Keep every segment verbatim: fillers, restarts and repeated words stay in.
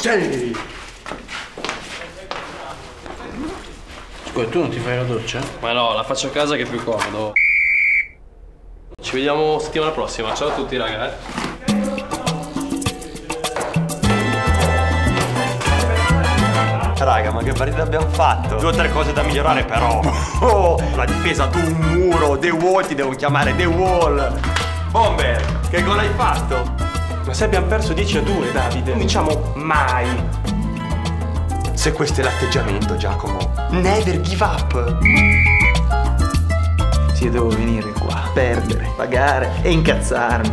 Sì. Scusa, tu non ti fai la doccia? Ma no, la faccio a casa che è più comodo. Ci vediamo settimana prossima. Ciao a tutti, raga. Raga, ma che partita abbiamo fatto? Due o tre cose da migliorare però. Oh, la difesa ad un muro. The Wall, ti devo chiamare The Wall. Bomber, che gol hai fatto? Ma se abbiamo perso dieci a due, Davide, non diciamo mai. Se questo è l'atteggiamento, Giacomo, never give up. Sì, devo venire qua, perdere, pagare e incazzarmi.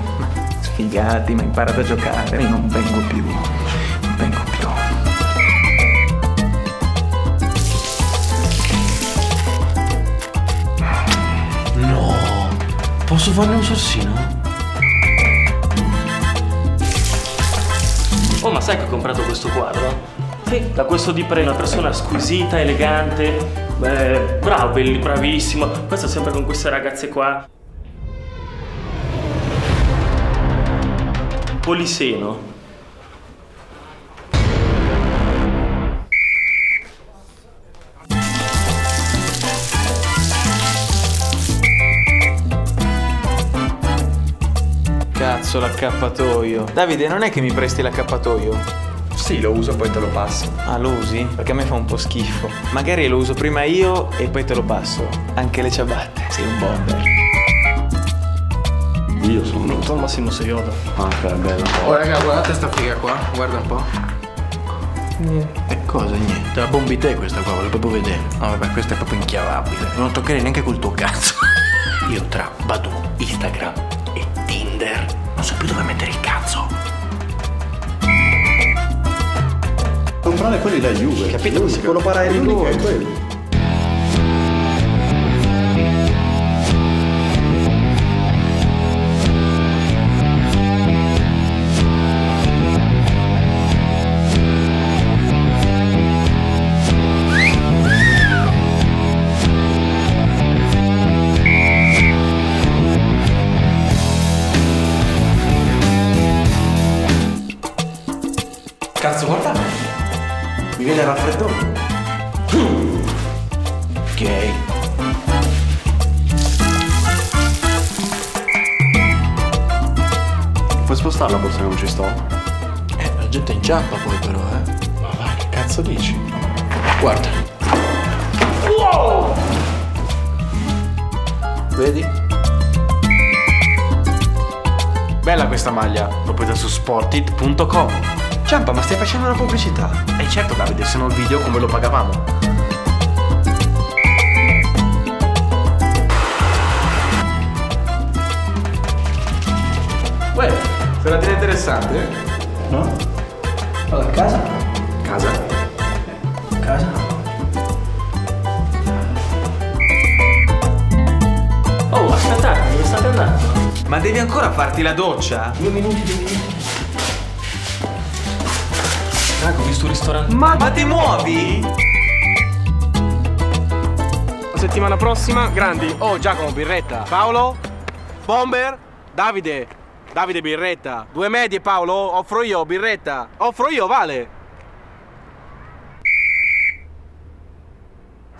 Sfigati, ma imparate a giocare. Io non vengo più, non vengo più. No, posso farne un sorsino? Oh, ma sai che ho comprato questo quadro? Sì. Da questo Di Pre, una persona squisita, elegante. Beh, bravo, bravissimo. Questo sempre con queste ragazze qua. Poliseno. Cazzo, l'accappatoio. Davide, non è che mi presti l'accappatoio? Sì, lo uso e poi te lo passo. Ah, lo usi? Perché a me fa un po' schifo. Magari lo uso prima io e poi te lo passo. Anche le ciabatte. Sei un bomber. Io sono un Tom Massimo Seioda. Ah, che bello. Oh, raga, guardate sta figa qua. Guarda un po'. Niente. E cosa, niente? Te la bombi te questa qua, volevo proprio vedere. No, vabbè, questa è proprio inchiavabile. Non toccherei neanche col tuo cazzo. Io tra Badu, Instagram e Tinder non so più dove mettere il cazzo. Comprare quelli da Juve, capito? Lui, quello parai di lui, quelli. Cazzo, guarda! Mi viene il raffreddore! Ok. Puoi spostare la borsa che non ci sto? Eh, la gente inciampa poi però, eh! Ma va, che cazzo dici? Guarda! Wow! Vedi? Bella questa maglia! L'ho presa su sportit punto com. Ciampa, ma stai facendo una pubblicità? Eh certo Davide, se no il video come lo pagavamo? Uè, serata interessante? No? Allora, casa? Casa? Casa? Oh, aspettate, dove state andando? Ma devi ancora farti la doccia? Due minuti, due minuti. Raga, ho visto un ristorante. Ma, ma ti muovi? La settimana prossima, grandi. Oh, Giacomo, birretta. Paolo, bomber, Davide. Davide, birretta. Due medie, Paolo. Offro io, birretta. Offro io, vale.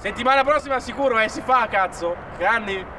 Settimana prossima sicuro, eh, si fa, cazzo. Grandi.